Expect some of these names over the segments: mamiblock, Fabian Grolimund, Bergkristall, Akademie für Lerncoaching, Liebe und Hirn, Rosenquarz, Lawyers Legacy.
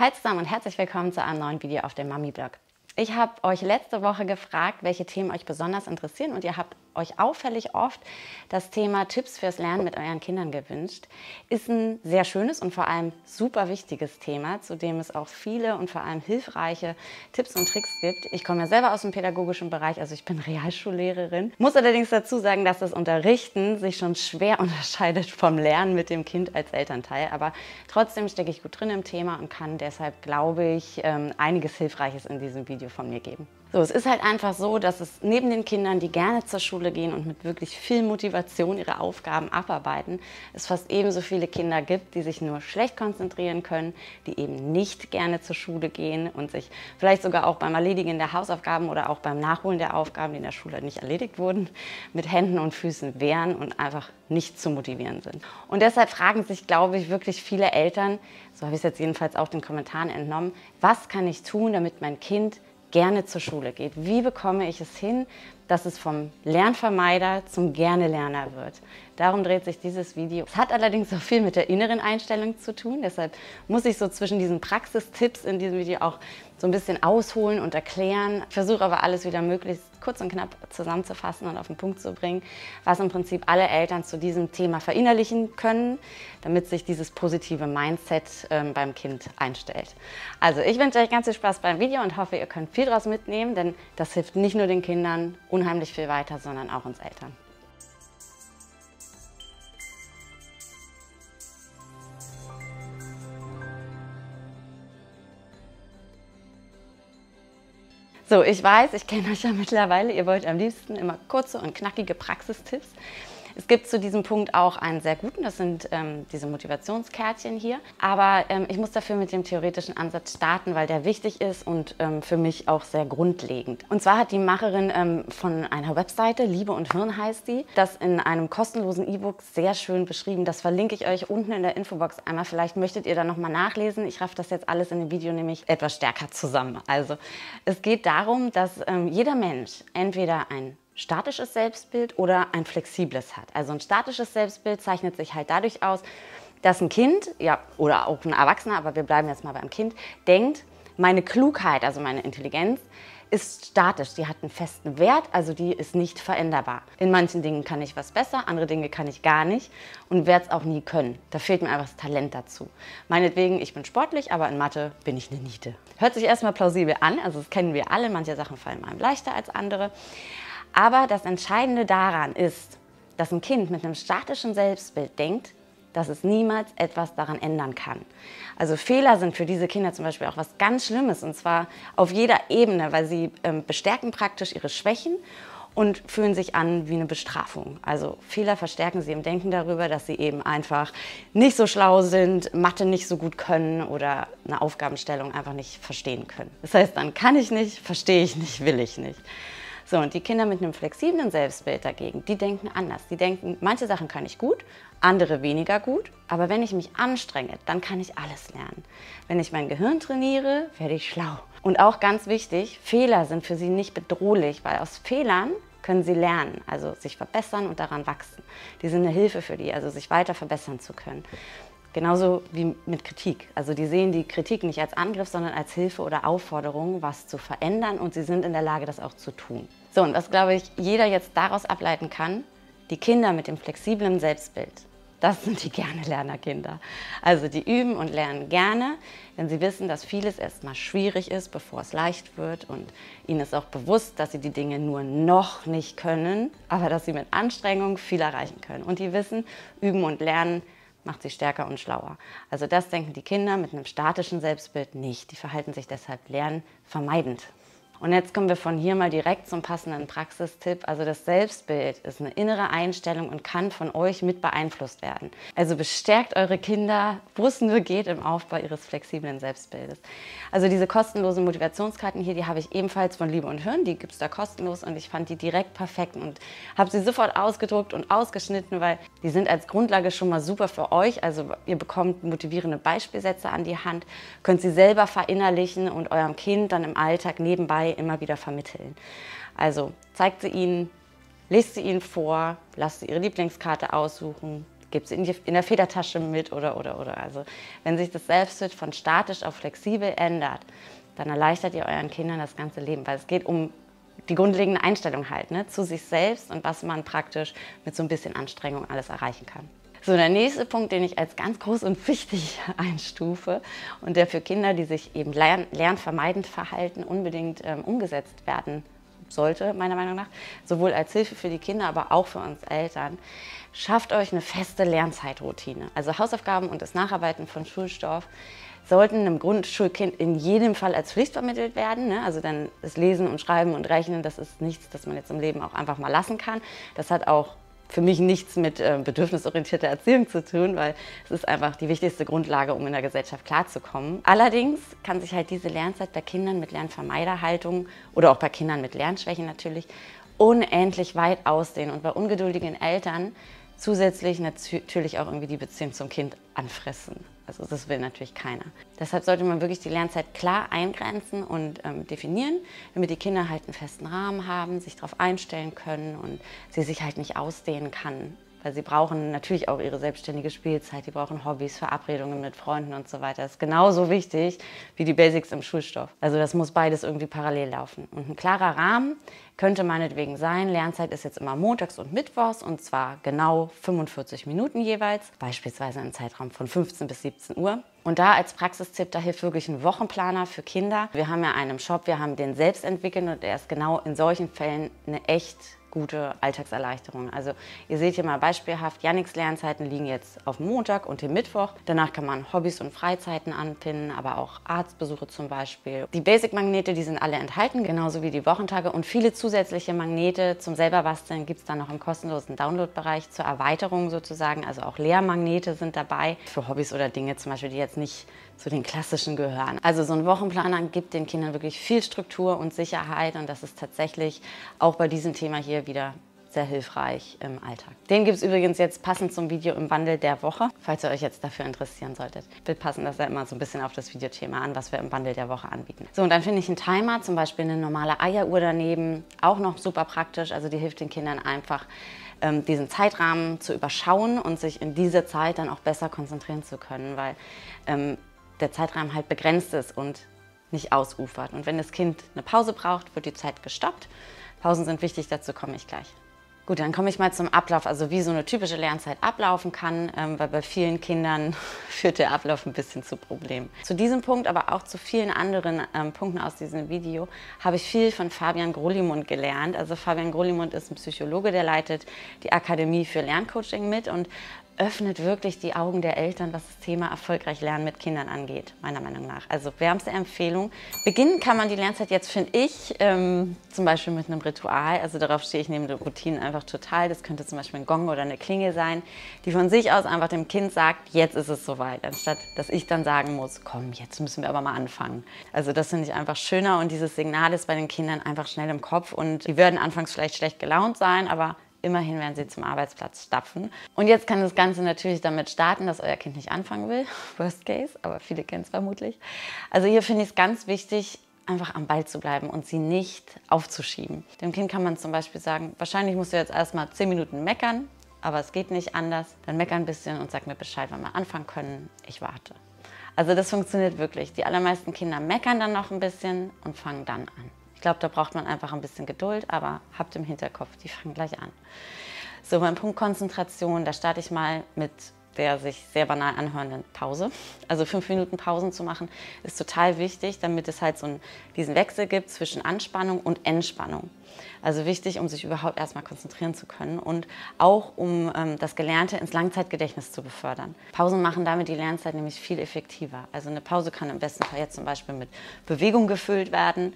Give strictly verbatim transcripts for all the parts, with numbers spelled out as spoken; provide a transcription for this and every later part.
Hi zusammen und herzlich willkommen zu einem neuen Video auf dem mamiblock. Ich habe euch letzte Woche gefragt, welche Themen euch besonders interessieren, und ihr habt euch auffällig oft das Thema Tipps fürs Lernen mit euren Kindern gewünscht. Ist ein sehr schönes und vor allem super wichtiges Thema, zu dem es auch viele und vor allem hilfreiche Tipps und Tricks gibt. Ich komme ja selber aus dem pädagogischen Bereich, also ich bin Realschullehrerin. Muss allerdings dazu sagen, dass das Unterrichten sich schon schwer unterscheidet vom Lernen mit dem Kind als Elternteil. Aber trotzdem stecke ich gut drin im Thema und kann deshalb, glaube ich, einiges Hilfreiches in diesem Video von mir geben. So, es ist halt einfach so, dass es neben den Kindern, die gerne zur Schule gehen und mit wirklich viel Motivation ihre Aufgaben abarbeiten, es fast ebenso viele Kinder gibt, die sich nur schlecht konzentrieren können, die eben nicht gerne zur Schule gehen und sich vielleicht sogar auch beim Erledigen der Hausaufgaben oder auch beim Nachholen der Aufgaben, die in der Schule nicht erledigt wurden, mit Händen und Füßen wehren und einfach nicht zu motivieren sind. Und deshalb fragen sich, glaube ich, wirklich viele Eltern, so habe ich es jetzt jedenfalls auch den Kommentaren entnommen, was kann ich tun, damit mein Kind gerne zur Schule geht. Wie bekomme ich es hin, dass es vom Lernvermeider zum Gerne-Lerner wird? Darum dreht sich dieses Video. Es hat allerdings auch viel mit der inneren Einstellung zu tun. Deshalb muss ich so zwischen diesen Praxistipps in diesem Video auch so ein bisschen ausholen und erklären. Ich versuche aber alles wieder möglichst kurz und knapp zusammenzufassen und auf den Punkt zu bringen, was im Prinzip alle Eltern zu diesem Thema verinnerlichen können, damit sich dieses positive Mindset äh, beim Kind einstellt. Also ich wünsche euch ganz viel Spaß beim Video und hoffe, ihr könnt viel daraus mitnehmen, denn das hilft nicht nur den Kindern unheimlich viel weiter, sondern auch uns Eltern. So, ich weiß, ich kenne euch ja mittlerweile, ihr wollt am liebsten immer kurze und knackige Praxistipps. Es gibt zu diesem Punkt auch einen sehr guten, das sind ähm, diese Motivationskärtchen hier. Aber ähm, ich muss dafür mit dem theoretischen Ansatz starten, weil der wichtig ist und ähm, für mich auch sehr grundlegend. Und zwar hat die Macherin ähm, von einer Webseite, Liebe und Hirn heißt die, das in einem kostenlosen E-Book sehr schön beschrieben. Das verlinke ich euch unten in der Infobox einmal. Vielleicht möchtet ihr da nochmal nachlesen. Ich raff das jetzt alles in dem Video nämlich etwas stärker zusammen. Also es geht darum, dass ähm, jeder Mensch entweder ein statisches Selbstbild oder ein flexibles hat. Also ein statisches Selbstbild zeichnet sich halt dadurch aus, dass ein Kind, ja, oder auch ein Erwachsener, aber wir bleiben jetzt mal beim Kind, denkt, meine Klugheit, also meine Intelligenz, ist statisch, die hat einen festen Wert, also die ist nicht veränderbar. In manchen Dingen kann ich was besser, andere Dinge kann ich gar nicht und werde es auch nie können. Da fehlt mir einfach das Talent dazu. Meinetwegen, ich bin sportlich, aber in Mathe bin ich eine Niete. Hört sich erstmal plausibel an, also das kennen wir alle, manche Sachen fallen einem leichter als andere. Aber das Entscheidende daran ist, dass ein Kind mit einem statischen Selbstbild denkt, dass es niemals etwas daran ändern kann. Also Fehler sind für diese Kinder zum Beispiel auch was ganz Schlimmes, und zwar auf jeder Ebene, weil sie ähm, bestärken praktisch ihre Schwächen und fühlen sich an wie eine Bestrafung. Also Fehler verstärken sie im Denken darüber, dass sie eben einfach nicht so schlau sind, Mathe nicht so gut können oder eine Aufgabenstellung einfach nicht verstehen können. Das heißt, dann kann ich nicht, verstehe ich nicht, will ich nicht. So, und die Kinder mit einem flexiblen Selbstbild dagegen, die denken anders. Die denken, manche Sachen kann ich gut, andere weniger gut, aber wenn ich mich anstrenge, dann kann ich alles lernen. Wenn ich mein Gehirn trainiere, werde ich schlau. Und auch ganz wichtig, Fehler sind für sie nicht bedrohlich, weil aus Fehlern können sie lernen, also sich verbessern und daran wachsen. Die sind eine Hilfe für die, also sich weiter verbessern zu können. Genauso wie mit Kritik. Also die sehen die Kritik nicht als Angriff, sondern als Hilfe oder Aufforderung, was zu verändern, und sie sind in der Lage, das auch zu tun. So, und was, glaube ich, jeder jetzt daraus ableiten kann, die Kinder mit dem flexiblen Selbstbild, das sind die Gerne-Lerner-Kinder. Also die üben und lernen gerne, denn sie wissen, dass vieles erstmal schwierig ist, bevor es leicht wird, und ihnen ist auch bewusst, dass sie die Dinge nur noch nicht können, aber dass sie mit Anstrengung viel erreichen können. Und die wissen, üben und lernen macht sie stärker und schlauer. Also das denken die Kinder mit einem statischen Selbstbild nicht. Die verhalten sich deshalb lernvermeidend. Und jetzt kommen wir von hier mal direkt zum passenden Praxistipp. Also das Selbstbild ist eine innere Einstellung und kann von euch mit beeinflusst werden. Also bestärkt eure Kinder, wo es nur geht, im Aufbau ihres flexiblen Selbstbildes. Also diese kostenlosen Motivationskarten hier, die habe ich ebenfalls von Liebe und Hirn. Die gibt es da kostenlos, und ich fand die direkt perfekt und habe sie sofort ausgedruckt und ausgeschnitten, weil die sind als Grundlage schon mal super für euch. Also ihr bekommt motivierende Beispielsätze an die Hand, könnt sie selber verinnerlichen und eurem Kind dann im Alltag nebenbei immer wieder vermitteln. Also zeigt sie ihnen, lest sie ihnen vor, lasst sie ihre Lieblingskarte aussuchen, gebe es in, die, in der Federtasche mit oder, oder, oder. Also wenn sich das Selbstbild von statisch auf flexibel ändert, dann erleichtert ihr euren Kindern das ganze Leben, weil es geht um die grundlegende Einstellung halt, ne, zu sich selbst und was man praktisch mit so ein bisschen Anstrengung alles erreichen kann. So, der nächste Punkt, den ich als ganz groß und wichtig einstufe und der für Kinder, die sich eben lern, lernvermeidend verhalten, unbedingt ähm, umgesetzt werden sollte, meiner Meinung nach, sowohl als Hilfe für die Kinder, aber auch für uns Eltern: Schafft euch eine feste Lernzeitroutine. Also Hausaufgaben und das Nacharbeiten von Schulstoff sollten einem Grundschulkind in jedem Fall als Pflicht vermittelt werden. Ne? Also dann das Lesen und Schreiben und Rechnen, das ist nichts, das man jetzt im Leben auch einfach mal lassen kann. Das hat auch für mich nichts mit äh, bedürfnisorientierter Erziehung zu tun, weil es ist einfach die wichtigste Grundlage, um in der Gesellschaft klarzukommen. Allerdings kann sich halt diese Lernzeit bei Kindern mit Lernvermeiderhaltung oder auch bei Kindern mit Lernschwächen natürlich unendlich weit ausdehnen und bei ungeduldigen Eltern zusätzlich natürlich auch irgendwie die Beziehung zum Kind anfressen. Also das will natürlich keiner. Deshalb sollte man wirklich die Lernzeit klar eingrenzen und ähm, definieren, damit die Kinder halt einen festen Rahmen haben, sich darauf einstellen können und sie sich halt nicht ausdehnen kann. Weil sie brauchen natürlich auch ihre selbstständige Spielzeit, die brauchen Hobbys, Verabredungen mit Freunden und so weiter. Das ist genauso wichtig wie die Basics im Schulstoff. Also das muss beides irgendwie parallel laufen. Und ein klarer Rahmen könnte meinetwegen sein: Lernzeit ist jetzt immer montags und mittwochs, und zwar genau fünfundvierzig Minuten jeweils, beispielsweise im Zeitraum von fünfzehn bis siebzehn Uhr. Und da als Praxistipp, da hilft wirklich ein Wochenplaner für Kinder. Wir haben ja einen im Shop, wir haben den selbst entwickelt, und er ist genau in solchen Fällen eine echt gute Alltagserleichterung. Also ihr seht hier mal beispielhaft, Janniks Lernzeiten liegen jetzt auf Montag und den Mittwoch. Danach kann man Hobbys und Freizeiten anpinnen, aber auch Arztbesuche zum Beispiel. Die Basic-Magnete, die sind alle enthalten, genauso wie die Wochentage, und viele zusätzliche Magnete zum selber basteln gibt es dann noch im kostenlosen Download-Bereich zur Erweiterung sozusagen. Also auch Lehrmagnete sind dabei für Hobbys oder Dinge zum Beispiel, die jetzt nicht zu den klassischen gehören. Also so ein Wochenplaner gibt den Kindern wirklich viel Struktur und Sicherheit, und das ist tatsächlich auch bei diesem Thema hier wieder sehr hilfreich im Alltag. Den gibt es übrigens jetzt passend zum Video im Wandel der Woche, falls ihr euch jetzt dafür interessieren solltet. Wir passen das ja immer so ein bisschen auf das Videothema an, was wir im Wandel der Woche anbieten. So, und dann finde ich einen Timer, zum Beispiel eine normale Eieruhr daneben, auch noch super praktisch. Also die hilft den Kindern einfach, ähm, diesen Zeitrahmen zu überschauen und sich in dieser Zeit dann auch besser konzentrieren zu können, weil ähm, der Zeitrahmen halt begrenzt ist und nicht ausufert. Und wenn das Kind eine Pause braucht, wird die Zeit gestoppt. Pausen sind wichtig, dazu komme ich gleich. Gut, dann komme ich mal zum Ablauf, also wie so eine typische Lernzeit ablaufen kann, ähm, weil bei vielen Kindern führt der Ablauf ein bisschen zu Problemen. Zu diesem Punkt, aber auch zu vielen anderen ähm, Punkten aus diesem Video, habe ich viel von Fabian Grolimund gelernt. Also Fabian Grolimund ist ein Psychologe, der leitet die Akademie für Lerncoaching mit und öffnet wirklich die Augen der Eltern, was das Thema erfolgreich Lernen mit Kindern angeht, meiner Meinung nach. Also wärmste Empfehlung. Beginnen kann man die Lernzeit jetzt, finde ich, ähm, zum Beispiel mit einem Ritual. Also darauf stehe ich neben den Routinen einfach total. Das könnte zum Beispiel ein Gong oder eine Klingel sein, die von sich aus einfach dem Kind sagt, jetzt ist es soweit, anstatt dass ich dann sagen muss, komm, jetzt müssen wir aber mal anfangen. Also das finde ich einfach schöner, und dieses Signal ist bei den Kindern einfach schnell im Kopf, und die werden anfangs vielleicht schlecht gelaunt sein, aber immerhin werden sie zum Arbeitsplatz stapfen. Und jetzt kann das Ganze natürlich damit starten, dass euer Kind nicht anfangen will. Worst case, aber viele kennen es vermutlich. Also hier finde ich es ganz wichtig, einfach am Ball zu bleiben und sie nicht aufzuschieben. Dem Kind kann man zum Beispiel sagen, wahrscheinlich musst du jetzt erstmal zehn Minuten meckern, aber es geht nicht anders. Dann mecker ein bisschen und sag mir Bescheid, wann wir anfangen können. Ich warte. Also das funktioniert wirklich. Die allermeisten Kinder meckern dann noch ein bisschen und fangen dann an. Ich glaube, da braucht man einfach ein bisschen Geduld, aber habt im Hinterkopf, die fangen gleich an. So, beim Punkt Konzentration, da starte ich mal mit der sich sehr banal anhörenden Pause. Also fünf Minuten Pausen zu machen, ist total wichtig, damit es halt so einen, diesen Wechsel gibt zwischen Anspannung und Entspannung. Also wichtig, um sich überhaupt erstmal konzentrieren zu können und auch um ähm, das Gelernte ins Langzeitgedächtnis zu befördern. Pausen machen damit die Lernzeit nämlich viel effektiver. Also eine Pause kann im besten Fall jetzt zum Beispiel mit Bewegung gefüllt werden.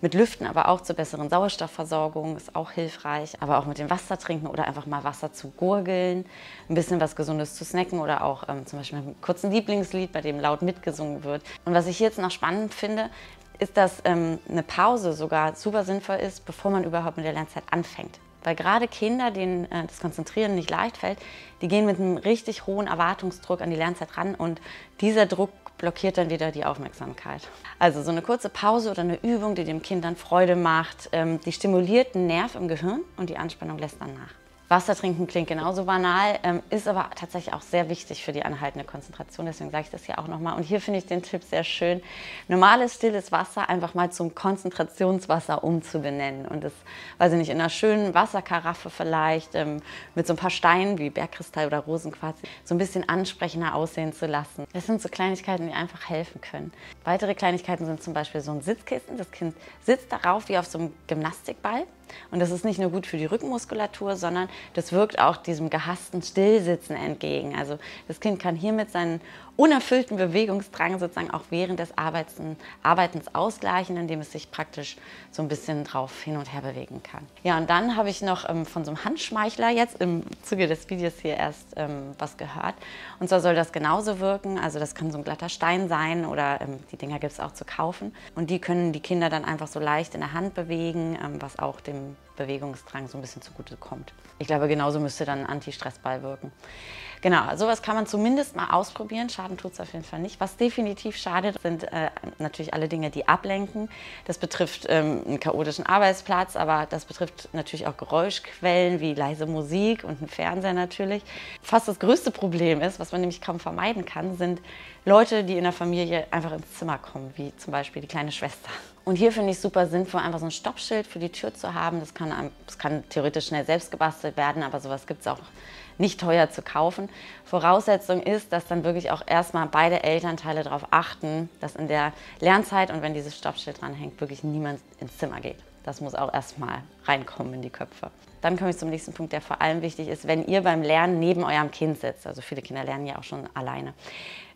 Mit Lüften, aber auch zur besseren Sauerstoffversorgung ist auch hilfreich. Aber auch mit dem Wasser trinken oder einfach mal Wasser zu gurgeln, ein bisschen was Gesundes zu snacken oder auch ähm, zum Beispiel einen kurzen Lieblingslied, bei dem laut mitgesungen wird. Und was ich hier jetzt noch spannend finde, ist, dass ähm, eine Pause sogar super sinnvoll ist, bevor man überhaupt mit der Lernzeit anfängt. Weil gerade Kinder, denen äh, das Konzentrieren nicht leicht fällt, die gehen mit einem richtig hohen Erwartungsdruck an die Lernzeit ran, und dieser Druck blockiert dann wieder die Aufmerksamkeit. Also so eine kurze Pause oder eine Übung, die dem Kind dann Freude macht, die stimuliert einen Nerv im Gehirn und die Anspannung lässt dann nach. Wasser trinken klingt genauso banal, ähm, ist aber tatsächlich auch sehr wichtig für die anhaltende Konzentration. Deswegen sage ich das hier auch nochmal. Und hier finde ich den Tipp sehr schön, normales, stilles Wasser einfach mal zum Konzentrationswasser umzubenennen. Und das, weiß ich nicht, in einer schönen Wasserkaraffe vielleicht, ähm, mit so ein paar Steinen wie Bergkristall oder Rosenquarz, so ein bisschen ansprechender aussehen zu lassen. Das sind so Kleinigkeiten, die einfach helfen können. Weitere Kleinigkeiten sind zum Beispiel so ein Sitzkissen. Das Kind sitzt darauf wie auf so einem Gymnastikball. Und das ist nicht nur gut für die Rückenmuskulatur, sondern das wirkt auch diesem gehassten Stillsitzen entgegen. Also das Kind kann hiermit seinen unerfüllten Bewegungsdrang sozusagen auch während des Arbeitens ausgleichen, indem es sich praktisch so ein bisschen drauf hin und her bewegen kann. Ja, und dann habe ich noch ähm, von so einem Handschmeichler jetzt im Zuge des Videos hier erst ähm, was gehört. Und zwar soll das genauso wirken. Also das kann so ein glatter Stein sein oder ähm, die Dinger gibt es auch zu kaufen. Und die können die Kinder dann einfach so leicht in der Hand bewegen, ähm, was auch dem Bewegungsdrang so ein bisschen zugute kommt. Ich glaube, genauso müsste dann ein Anti-Stress-Ball wirken. Genau, sowas kann man zumindest mal ausprobieren. Schaden tut es auf jeden Fall nicht. Was definitiv schadet, sind äh, natürlich alle Dinge, die ablenken. Das betrifft ähm, einen chaotischen Arbeitsplatz, aber das betrifft natürlich auch Geräuschquellen wie leise Musik und einen Fernseher natürlich. Fast das größte Problem ist, was man nämlich kaum vermeiden kann, sind Leute, die in der Familie einfach ins Zimmer kommen, wie zum Beispiel die kleine Schwester. Und hier finde ich super sinnvoll, einfach so ein Stoppschild für die Tür zu haben. Das kann, das kann theoretisch schnell selbst gebastelt werden, aber sowas gibt es auch nicht teuer zu kaufen. Voraussetzung ist, dass dann wirklich auch erstmal beide Elternteile darauf achten, dass in der Lernzeit und wenn dieses Stoppschild dranhängt, wirklich niemand ins Zimmer geht. Das muss auch erstmal reinkommen in die Köpfe. Dann komme ich zum nächsten Punkt, der vor allem wichtig ist, wenn ihr beim Lernen neben eurem Kind sitzt. Also viele Kinder lernen ja auch schon alleine.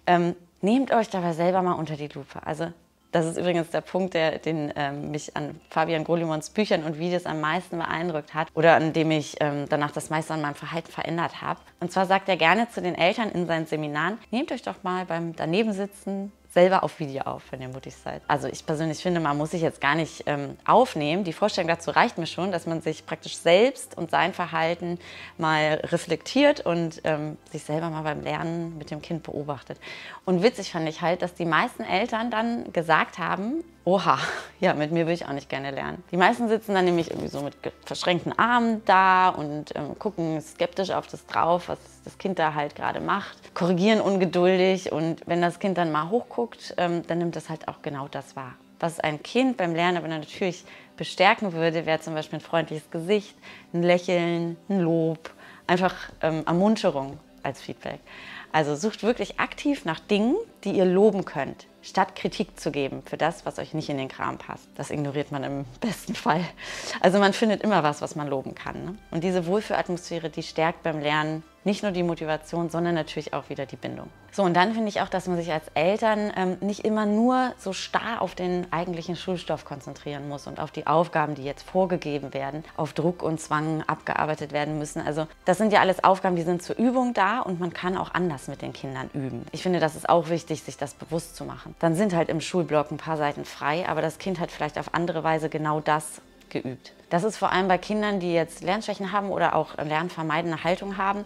Ähm, nehmt euch dabei selber mal unter die Lupe. Also das ist übrigens der Punkt, der den, ähm, mich an Fabian Grolimunds Büchern und Videos am meisten beeindruckt hat oder an dem ich ähm, danach das meiste an meinem Verhalten verändert habe. Und zwar sagt er gerne zu den Eltern in seinen Seminaren, nehmt euch doch mal beim Danebensitzen selber auf Video auf, wenn ihr mutig seid. Also ich persönlich finde, man muss sich jetzt gar nicht ähm, aufnehmen. Die Vorstellung dazu reicht mir schon, dass man sich praktisch selbst und sein Verhalten mal reflektiert und ähm, sich selber mal beim Lernen mit dem Kind beobachtet. Und witzig fand ich halt, dass die meisten Eltern dann gesagt haben, oha, ja, mit mir will ich auch nicht gerne lernen. Die meisten sitzen dann nämlich irgendwie so mit verschränkten Armen da und ähm, gucken skeptisch auf das drauf, was das Kind da halt gerade macht, korrigieren ungeduldig und wenn das Kind dann mal hochguckt, ähm, dann nimmt das halt auch genau das wahr. Was ein Kind beim Lernen aber natürlich bestärken würde, wäre zum Beispiel ein freundliches Gesicht, ein Lächeln, ein Lob, einfach ähm, Ermunterung als Feedback. Also sucht wirklich aktiv nach Dingen, die ihr loben könnt, statt Kritik zu geben für das, was euch nicht in den Kram passt. Das ignoriert man im besten Fall. Also man findet immer was, was man loben kann, ne? Und diese Wohlfühlatmosphäre, die stärkt beim Lernen nicht nur die Motivation, sondern natürlich auch wieder die Bindung. So, und dann finde ich auch, dass man sich als Eltern ähm, nicht immer nur so starr auf den eigentlichen Schulstoff konzentrieren muss und auf die Aufgaben, die jetzt vorgegeben werden, auf Druck und Zwang abgearbeitet werden müssen. Also das sind ja alles Aufgaben, die sind zur Übung da und man kann auch anders mit den Kindern üben. Ich finde, das ist auch wichtig, sich das bewusst zu machen. Dann sind halt im Schulblock ein paar Seiten frei, aber das Kind hat vielleicht auf andere Weise genau das geübt. Das ist vor allem bei Kindern, die jetzt Lernschwächen haben oder auch lernvermeidende Haltung haben.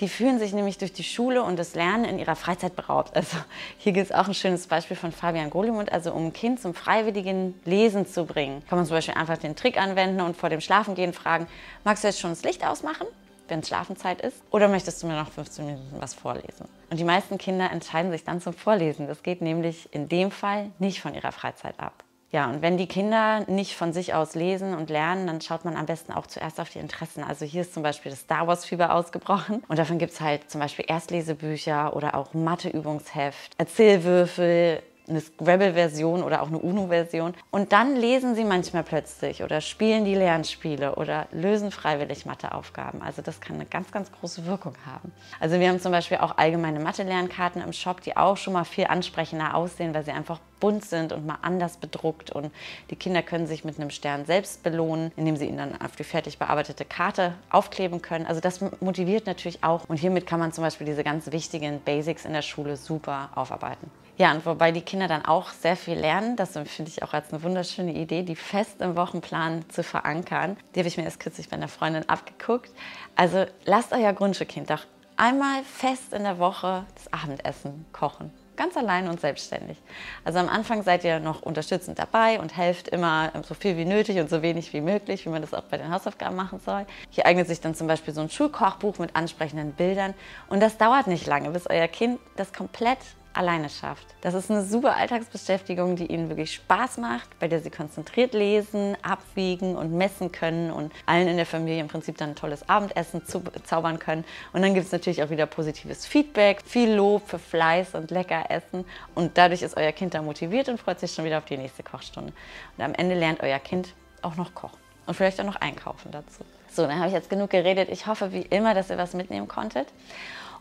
Die fühlen sich nämlich durch die Schule und das Lernen in ihrer Freizeit beraubt. Also hier gibt es auch ein schönes Beispiel von Fabian Grolimund. Also um ein Kind zum freiwilligen Lesen zu bringen, kann man zum Beispiel einfach den Trick anwenden und vor dem Schlafengehen fragen, magst du jetzt schon das Licht ausmachen, wenn es Schlafenszeit ist? Oder möchtest du mir noch fünfzehn Minuten was vorlesen? Und die meisten Kinder entscheiden sich dann zum Vorlesen. Das geht nämlich in dem Fall nicht von ihrer Freizeit ab. Ja, und wenn die Kinder nicht von sich aus lesen und lernen, dann schaut man am besten auch zuerst auf die Interessen. Also hier ist zum Beispiel das Star Wars-Fieber ausgebrochen. Und davon gibt es halt zum Beispiel Erstlesebücher oder auch Mathe-Übungsheft, Erzählwürfel, eine Scrabble-Version oder auch eine UNO-Version. Und dann lesen sie manchmal plötzlich oder spielen die Lernspiele oder lösen freiwillig Matheaufgaben. Also das kann eine ganz, ganz große Wirkung haben. Also wir haben zum Beispiel auch allgemeine Mathe-Lernkarten im Shop, die auch schon mal viel ansprechender aussehen, weil sie einfach bunt sind und mal anders bedruckt und die Kinder können sich mit einem Stern selbst belohnen, indem sie ihn dann auf die fertig bearbeitete Karte aufkleben können. Also das motiviert natürlich auch und hiermit kann man zum Beispiel diese ganz wichtigen Basics in der Schule super aufarbeiten. Ja, und wobei die Kinder dann auch sehr viel lernen, das finde ich auch als eine wunderschöne Idee, die fest im Wochenplan zu verankern. Die habe ich mir erst kürzlich bei einer Freundin abgeguckt. Also lasst euer Grundschulkind doch einmal fest in der Woche das Abendessen kochen. ganz allein und selbstständig. Also am Anfang seid ihr noch unterstützend dabei und helft immer so viel wie nötig und so wenig wie möglich, wie man das auch bei den Hausaufgaben machen soll. Hier eignet sich dann zum Beispiel so ein Schulkochbuch mit ansprechenden Bildern und das dauert nicht lange, bis euer Kind das komplett alleine schafft. Das ist eine super Alltagsbeschäftigung, die ihnen wirklich Spaß macht, bei der sie konzentriert lesen, abwiegen und messen können und allen in der Familie im Prinzip dann ein tolles Abendessen zu zaubern können. Und dann gibt es natürlich auch wieder positives Feedback, viel Lob für Fleiß und lecker Essen. Und dadurch ist euer Kind dann motiviert und freut sich schon wieder auf die nächste Kochstunde. Und am Ende lernt euer Kind auch noch kochen. Und vielleicht auch noch einkaufen dazu. So, dann habe ich jetzt genug geredet. Ich hoffe wie immer, dass ihr was mitnehmen konntet.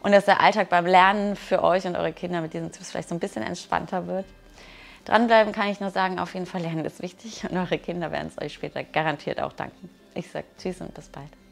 Und dass der Alltag beim Lernen für euch und eure Kinder mit diesen Tipps vielleicht so ein bisschen entspannter wird. Dranbleiben kann ich nur sagen, auf jeden Fall, Lernen ist wichtig und eure Kinder werden es euch später garantiert auch danken. Ich sage tschüss und bis bald.